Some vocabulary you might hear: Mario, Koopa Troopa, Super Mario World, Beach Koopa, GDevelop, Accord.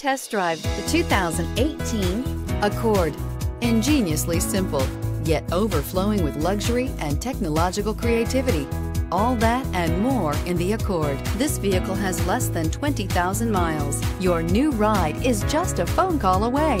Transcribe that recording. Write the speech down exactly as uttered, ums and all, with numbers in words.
test drive the two thousand eighteen Accord. Ingeniously simple, yet overflowing with luxury and technological creativity. All that and more in the Accord. This vehicle has less than twenty thousand miles. Your new ride is just a phone call away.